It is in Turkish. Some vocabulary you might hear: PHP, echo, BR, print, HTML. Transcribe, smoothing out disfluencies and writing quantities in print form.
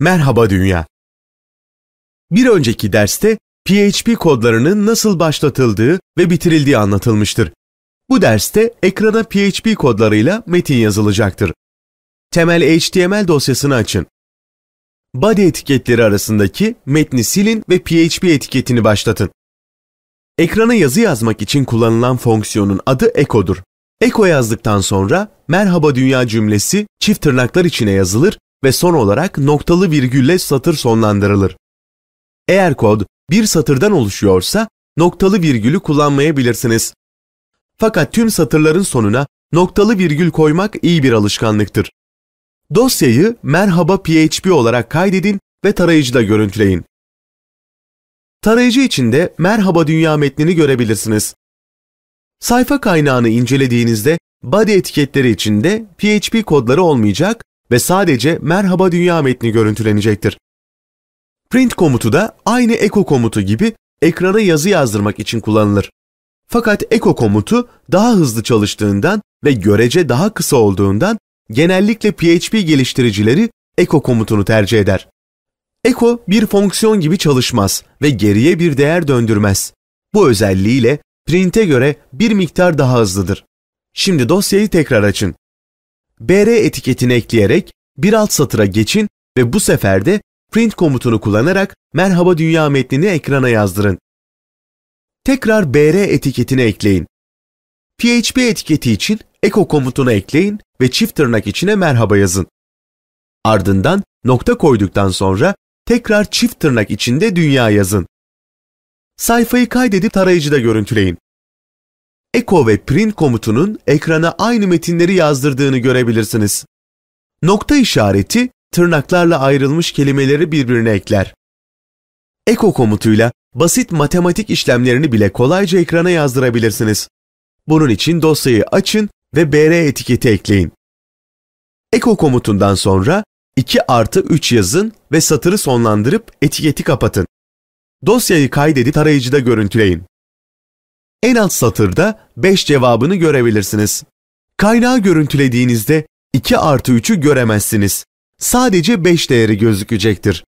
Merhaba Dünya. Bir önceki derste PHP kodlarının nasıl başlatıldığı ve bitirildiği anlatılmıştır. Bu derste ekrana PHP kodlarıyla metin yazılacaktır. Temel HTML dosyasını açın. Body etiketleri arasındaki metni silin ve PHP etiketini başlatın. Ekrana yazı yazmak için kullanılan fonksiyonun adı echo'dur. Echo yazdıktan sonra merhaba dünya cümlesi çift tırnaklar içine yazılır ve son olarak noktalı virgülle satır sonlandırılır. Eğer kod bir satırdan oluşuyorsa noktalı virgülü kullanmayabilirsiniz. Fakat tüm satırların sonuna noktalı virgül koymak iyi bir alışkanlıktır. Dosyayı merhaba PHP olarak kaydedin ve tarayıcıda görüntüleyin. Tarayıcı içinde merhaba dünya metnini görebilirsiniz. Sayfa kaynağını incelediğinizde body etiketleri içinde PHP kodları olmayacak ve sadece merhaba dünya metni görüntülenecektir. Print komutu da aynı echo komutu gibi ekrana yazı yazdırmak için kullanılır. Fakat echo komutu daha hızlı çalıştığından ve görece daha kısa olduğundan genellikle PHP geliştiricileri echo komutunu tercih eder. Echo bir fonksiyon gibi çalışmaz ve geriye bir değer döndürmez. Bu özelliğiyle print'e göre bir miktar daha hızlıdır. Şimdi dosyayı tekrar açın. BR etiketini ekleyerek bir alt satıra geçin ve bu sefer de print komutunu kullanarak merhaba dünya metnini ekrana yazdırın. Tekrar BR etiketini ekleyin. PHP etiketi için echo komutunu ekleyin ve çift tırnak içine merhaba yazın. Ardından nokta koyduktan sonra tekrar çift tırnak içinde dünya yazın. Sayfayı kaydedip tarayıcıda görüntüleyin. Echo ve print komutunun ekrana aynı metinleri yazdırdığını görebilirsiniz. Nokta işareti tırnaklarla ayrılmış kelimeleri birbirine ekler. Echo komutuyla basit matematik işlemlerini bile kolayca ekrana yazdırabilirsiniz. Bunun için dosyayı açın ve BR etiketi ekleyin. Echo komutundan sonra 2+3 yazın ve satırı sonlandırıp etiketi kapatın. Dosyayı kaydedip tarayıcıda görüntüleyin. En alt satırda 5 cevabını görebilirsiniz. Kaynağı görüntülediğinizde 2+3'ü göremezsiniz. Sadece 5 değeri gözükecektir.